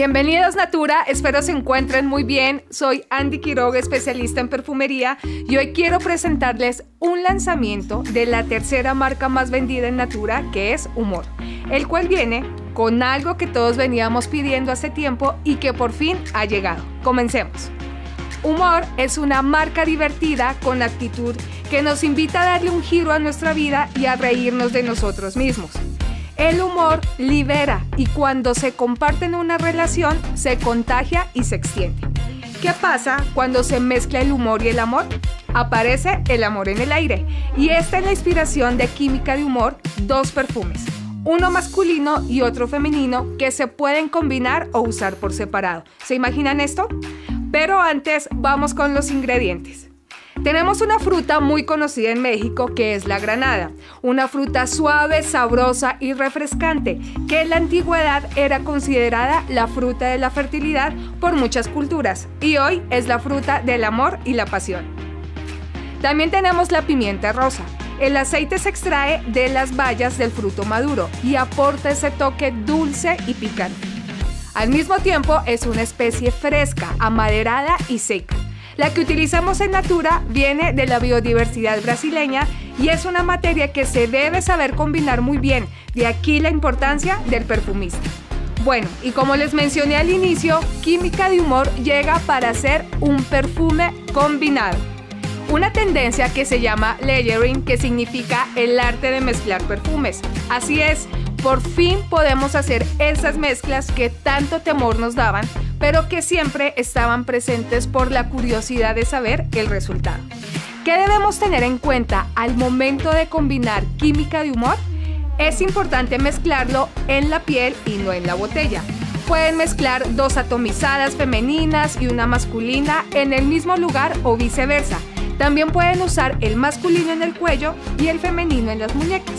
Bienvenidas, Natura, espero se encuentren muy bien. Soy Andrea Quiroga, especialista en perfumería, y hoy quiero presentarles un lanzamiento de la tercera marca más vendida en Natura, que es Humor, el cual viene con algo que todos veníamos pidiendo hace tiempo y que por fin ha llegado. Comencemos. Humor es una marca divertida con la actitud que nos invita a darle un giro a nuestra vida y a reírnos de nosotros mismos. El humor libera y cuando se comparte en una relación se contagia y se extiende. ¿Qué pasa cuando se mezcla el humor y el amor? Aparece el amor en el aire, y esta es la inspiración de Química de Humor, dos perfumes, uno masculino y otro femenino, que se pueden combinar o usar por separado. ¿Se imaginan esto? Pero antes vamos con los ingredientes. Tenemos una fruta muy conocida en México, que es la granada, una fruta suave, sabrosa y refrescante, que en la antigüedad era considerada la fruta de la fertilidad por muchas culturas, y hoy es la fruta del amor y la pasión. También tenemos la pimienta rosa. El aceite se extrae de las bayas del fruto maduro y aporta ese toque dulce y picante. Al mismo tiempo es una especie fresca, amaderada y seca. La que utilizamos en Natura viene de la biodiversidad brasileña y es una materia que se debe saber combinar muy bien, de aquí la importancia del perfumista. Bueno, y como les mencioné al inicio, Química de Humor llega para hacer un perfume combinado. Una tendencia que se llama layering, que significa el arte de mezclar perfumes. Así es, por fin podemos hacer esas mezclas que tanto temor nos daban, pero que siempre estaban presentes por la curiosidad de saber el resultado. ¿Qué debemos tener en cuenta al momento de combinar Química de Humor? Es importante mezclarlo en la piel y no en la botella. Pueden mezclar dos atomizadas femeninas y una masculina en el mismo lugar o viceversa. También pueden usar el masculino en el cuello y el femenino en las muñecas.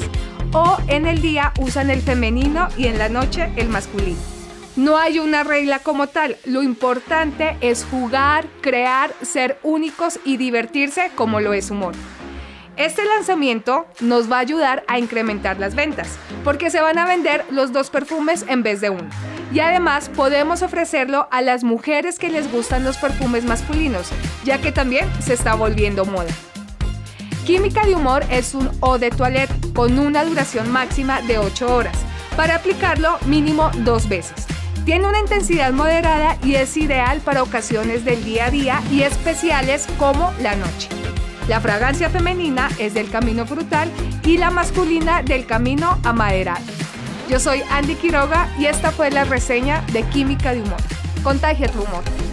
O en el día usan el femenino y en la noche el masculino. No hay una regla como tal, lo importante es jugar, crear, ser únicos y divertirse como lo es Humor. Este lanzamiento nos va a ayudar a incrementar las ventas, porque se van a vender los dos perfumes en vez de uno. Y además podemos ofrecerlo a las mujeres que les gustan los perfumes masculinos, ya que también se está volviendo moda. Química de Humor es un eau de toilette con una duración máxima de 8 horas, para aplicarlo mínimo 2 veces. Tiene una intensidad moderada y es ideal para ocasiones del día a día y especiales como la noche. La fragancia femenina es del camino frutal y la masculina del camino amaderado. Yo soy Andrea Quiroga y esta fue la reseña de Química de Humor. Contagia tu humor.